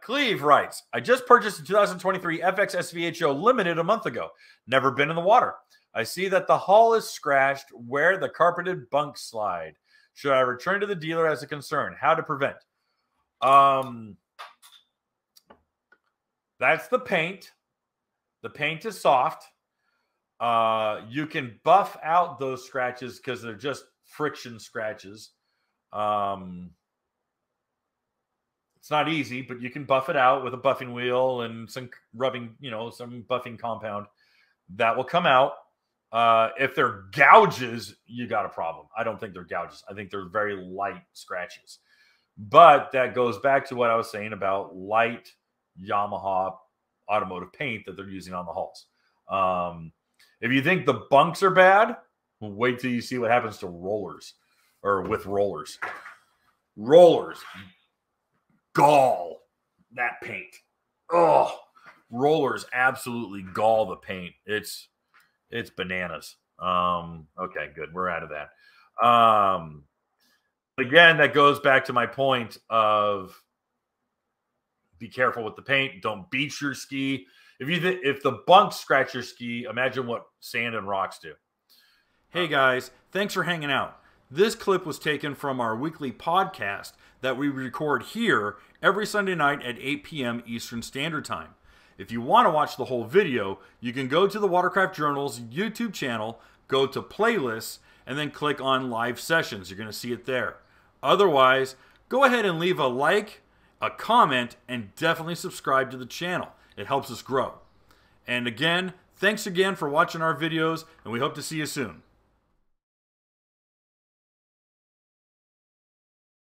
Cleve writes, I just purchased a 2023 FX SVHO Limited a month ago. Never been in the water. I see that the hull is scratched where the carpeted bunk slide. Should I return to the dealer as a concern? How to prevent? That's the paint. The paint is soft. You can buff out those scratches because they're just friction scratches. It's not easy, but you can buff it out with a buffing wheel and some rubbing, you know, some buffing compound that will come out. If they're gouges, you got a problem. I don't think they're gouges. I think they're very light scratches. But that goes back to what I was saying about light Yamaha automotive paint that they're using on the hulls. If you think the bunks are bad, wait till you see what happens to rollers or with rollers. Rollers. Gall that paint. Oh, rollers absolutely gall the paint. It's bananas. Okay, good. We're out of that. Again, that goes back to my point of be careful with the paint. Don't beach your ski. If the bunks scratch your ski, imagine what sand and rocks do. Hey guys, thanks for hanging out. This clip was taken from our weekly podcast that we record here every Sunday night at 8 p.m. Eastern Standard Time. If you want to watch the whole video, you can go to the Watercraft Journal's YouTube channel, go to Playlists, and then click on Live Sessions. You're going to see it there. Otherwise, go ahead and leave a like, a comment, and definitely subscribe to the channel. It helps us grow. And again, thanks again for watching our videos, and we hope to see you soon.